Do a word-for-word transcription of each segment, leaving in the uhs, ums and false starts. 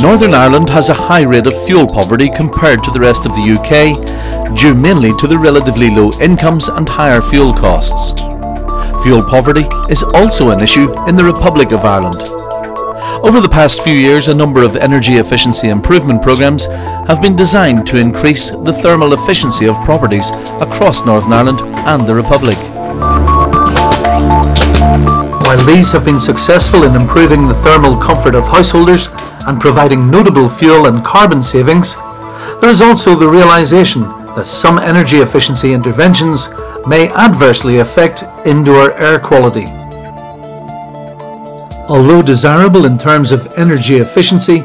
Northern Ireland has a high rate of fuel poverty compared to the rest of the U K, due mainly to the relatively low incomes and higher fuel costs. Fuel poverty is also an issue in the Republic of Ireland. Over the past few years, a number of energy efficiency improvement programmes have been designed to increase the thermal efficiency of properties across Northern Ireland and the Republic. While these have been successful in improving the thermal comfort of householders and providing notable fuel and carbon savings, there is also the realisation that some energy efficiency interventions may adversely affect indoor air quality. Although desirable in terms of energy efficiency,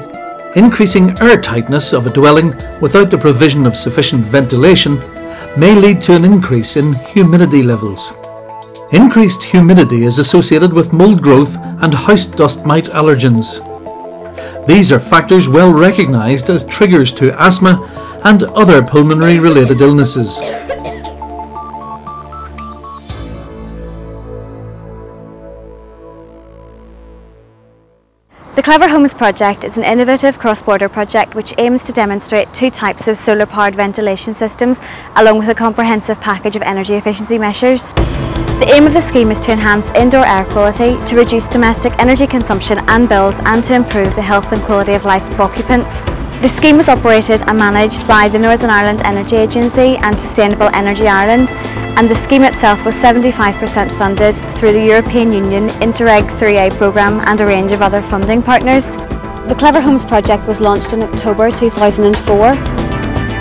increasing air tightness of a dwelling without the provision of sufficient ventilation may lead to an increase in humidity levels. Increased humidity is associated with mold growth and house dust mite allergens. These are factors well recognised as triggers to asthma and other pulmonary related illnesses. The Clever Homes project is an innovative cross-border project which aims to demonstrate two types of solar-powered ventilation systems along with a comprehensive package of energy efficiency measures. The aim of the scheme is to enhance indoor air quality, to reduce domestic energy consumption and bills, and to improve the health and quality of life of occupants. The scheme was operated and managed by the Northern Ireland Energy Agency and Sustainable Energy Ireland, and the scheme itself was seventy-five percent funded through the European Union Interreg three A programme and a range of other funding partners. The Clever Homes project was launched in October two thousand four,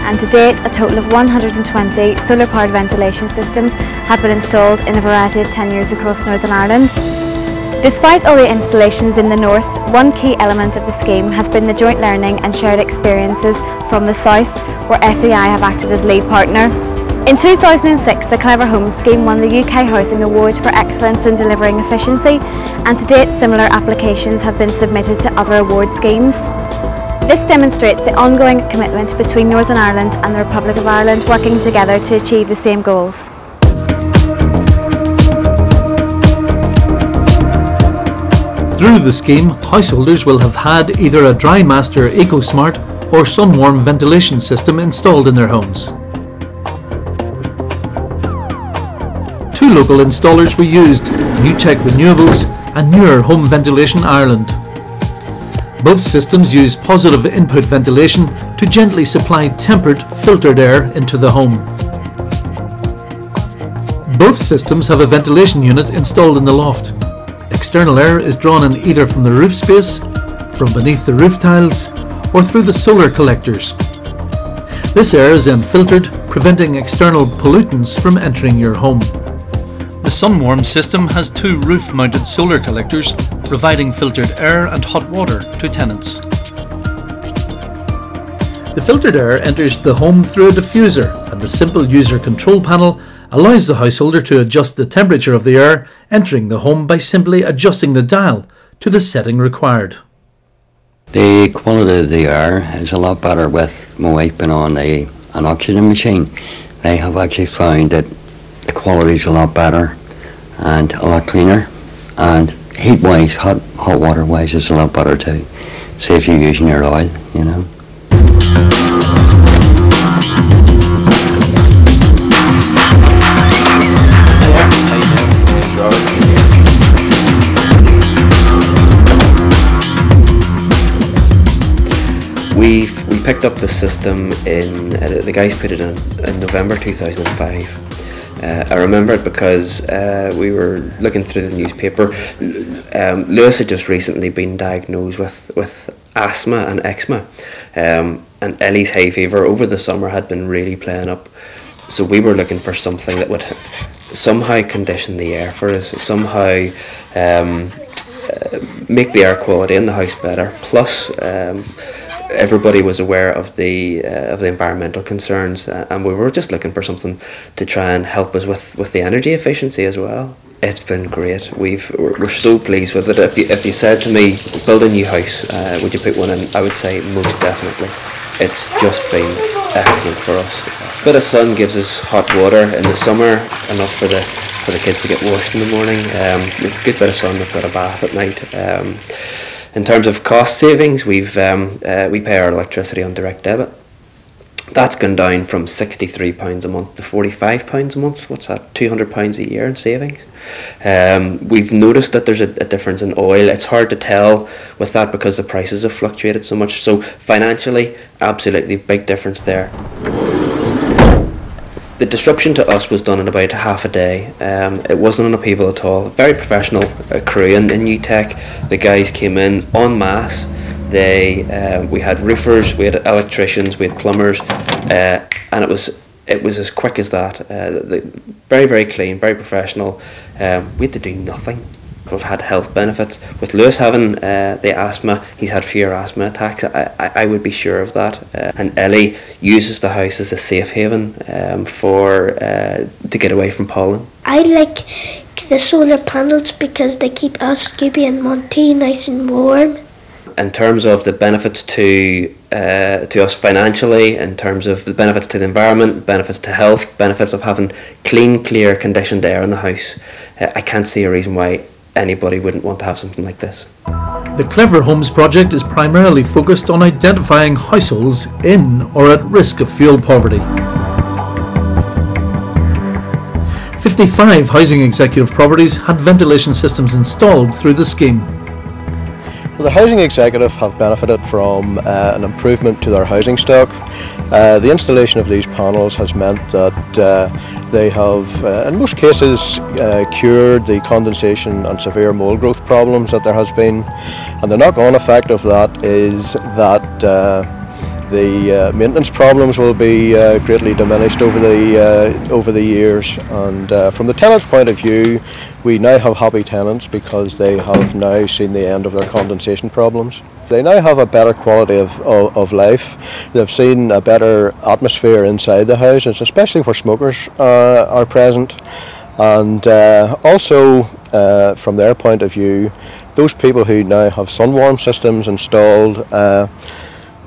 and to date a total of one hundred and twenty solar-powered ventilation systems have been installed in a variety of tenures across Northern Ireland. Despite all the installations in the north, one key element of the scheme has been the joint learning and shared experiences from the south, where S E I have acted as lead partner. In two thousand six, the Clever Homes scheme won the U K Housing Award for Excellence in Delivering Efficiency, and to date similar applications have been submitted to other award schemes. This demonstrates the ongoing commitment between Northern Ireland and the Republic of Ireland working together to achieve the same goals. Through the scheme, householders will have had either a Drymaster EcoSmart or Sunwarm ventilation system installed in their homes. Two local installers were used, Nu-Tech Renewables and Nuaire Home Ventilation Ireland. Both systems use positive input ventilation to gently supply tempered, filtered air into the home. Both systems have a ventilation unit installed in the loft. External air is drawn in either from the roof space, from beneath the roof tiles, or through the solar collectors. This air is then filtered, preventing external pollutants from entering your home. The Sunwarm system has two roof-mounted solar collectors, providing filtered air and hot water to tenants. The filtered air enters the home through a diffuser, and the simple user control panel allows the householder to adjust the temperature of the air entering the home by simply adjusting the dial to the setting required. The quality of the air is a lot better with my wife being on a, an oxygen machine. They have actually found that the quality is a lot better and a lot cleaner, and heat wise, hot, hot water wise is a lot better too. Say if you're using your oil, you know. We've, we picked up this system in, uh, the guys put it in, in November two thousand five. Uh, I remember it because uh, we were looking through the newspaper. Um, Lewis had just recently been diagnosed with, with asthma and eczema, um, and Ellie's hay fever over the summer had been really playing up. So we were looking for something that would somehow condition the air for us, somehow um, uh, make the air quality in the house better, plus um, everybody was aware of the uh, of the environmental concerns, uh, and we were just looking for something to try and help us with with the energy efficiency as well. It's been great. We've we're, we're so pleased with it. If you if you said to me, build a new house, uh, would you put one in? I would say most definitely. It's just been excellent for us. A bit of sun gives us hot water in the summer, enough for the for the kids to get washed in the morning. Um, we've a good bit of sun, we've got a bath at night. Um, in terms of cost savings, we've um, uh, we pay our electricity on direct debit. That's gone down from sixty-three pounds a month to forty-five pounds a month. What's that? two hundred pounds a year in savings. Um, we've noticed that there's a, a difference in oil. It's hard to tell with that because the prices have fluctuated so much. So financially, absolutely big difference there. The disruption to us was done in about half a day. Um, it wasn't an upheaval at all. Very professional uh, crew in, in Nu-Tech. The guys came in en masse. They, uh, we had roofers, we had electricians, we had plumbers, uh, and it was it was as quick as that. Uh, the, very, very clean, very professional. Um, we had to do nothing. We've had health benefits. With Lewis having uh, the asthma, he's had fewer asthma attacks. I, I, I would be sure of that. Uh, and Ellie uses the house as a safe haven um, for uh, to get away from pollen. I like the solar panels because they keep us, Scooby and Monty, nice and warm. In terms of the benefits to uh, to us financially, in terms of the benefits to the environment, benefits to health, benefits of having clean, clear, conditioned air in the house, uh, I can't see a reason why anybody wouldn't want to have something like this. The Clever Homes project is primarily focused on identifying households in or at risk of fuel poverty. fifty-five Housing Executive properties had ventilation systems installed through the scheme. The Housing Executive have benefited from uh, an improvement to their housing stock. Uh, the installation of these panels has meant that uh, they have, uh, in most cases, uh, cured the condensation and severe mould growth problems that there has been. And the knock-on effect of that is that uh, the uh, maintenance problems will be uh, greatly diminished over the, uh, over the years. And uh, from the tenant's point of view, we now have happy tenants because they have now seen the end of their condensation problems. They now have a better quality of, of, of life. They've seen a better atmosphere inside the houses, especially where smokers uh, are present. And uh, also, uh, from their point of view, those people who now have Sunwarm systems installed, uh,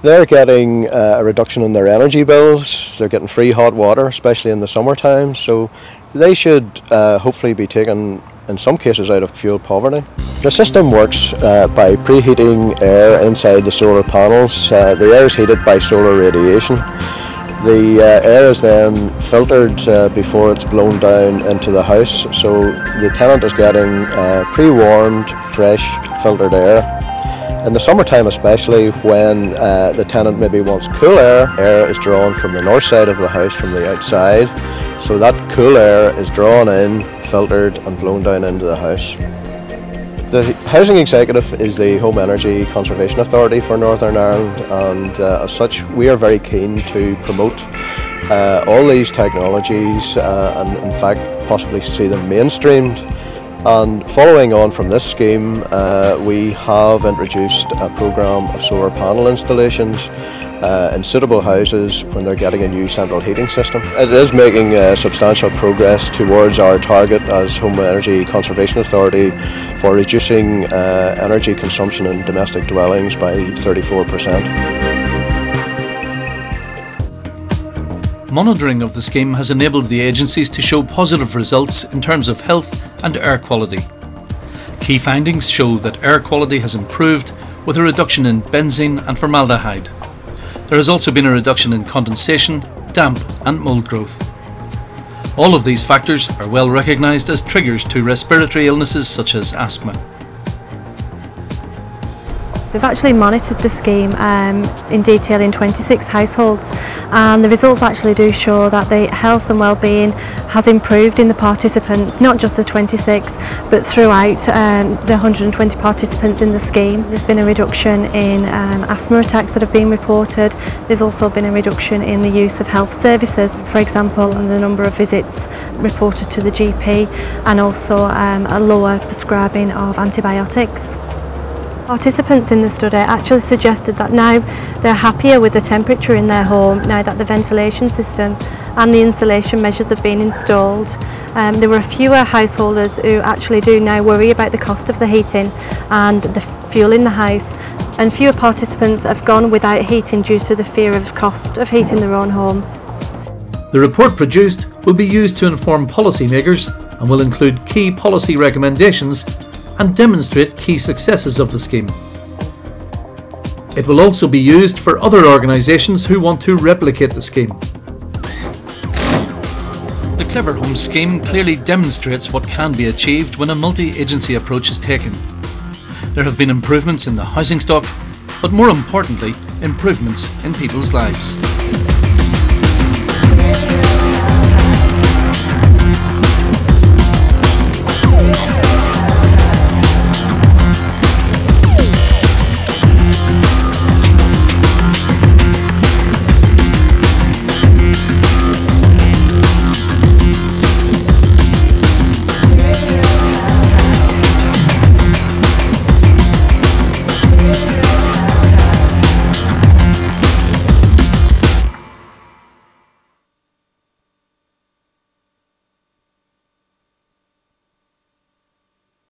they're getting uh, a reduction in their energy bills. They're getting free hot water, especially in the summertime. So they should uh, hopefully be taken, in some cases, out of fuel poverty. The system works uh, by preheating air inside the solar panels. Uh, the air is heated by solar radiation. The uh, air is then filtered uh, before it's blown down into the house. So the tenant is getting uh, pre-warmed, fresh, filtered air. In the summertime especially, when uh, the tenant maybe wants cool air, air is drawn from the north side of the house, from the outside. So that cool air is drawn in, filtered and blown down into the house. The Housing Executive is the Home Energy Conservation Authority for Northern Ireland, and uh, as such we are very keen to promote uh, all these technologies uh, and in fact possibly see them mainstreamed. And following on from this scheme, uh, we have introduced a programme of solar panel installations uh, in suitable houses when they're getting a new central heating system. It is making uh, substantial progress towards our target as Home Energy Conservation Authority for reducing uh, energy consumption in domestic dwellings by thirty-four percent. Monitoring of the scheme has enabled the agencies to show positive results in terms of health and air quality. Key findings show that air quality has improved with a reduction in benzene and formaldehyde. There has also been a reduction in condensation, damp and mould growth. All of these factors are well recognised as triggers to respiratory illnesses such as asthma. We've actually monitored the scheme um, in detail in twenty-six households, and the results actually do show that the health and well-being has improved in the participants, not just the twenty-six but throughout um, the one hundred and twenty participants in the scheme. There's been a reduction in um, asthma attacks that have been reported. There's also been a reduction in the use of health services, for example, and the number of visits reported to the G P, and also um, a lower prescribing of antibiotics. Participants in the study actually suggested that now they're happier with the temperature in their home now that the ventilation system and the insulation measures have been installed. Um, there were fewer householders who actually do now worry about the cost of the heating and the fuel in the house, and fewer participants have gone without heating due to the fear of cost of heating their own home. The report produced will be used to inform policymakers and will include key policy recommendations and demonstrate key successes of the scheme. It will also be used for other organisations who want to replicate the scheme. The Clever Homes scheme clearly demonstrates what can be achieved when a multi-agency approach is taken. There have been improvements in the housing stock, but more importantly, improvements in people's lives.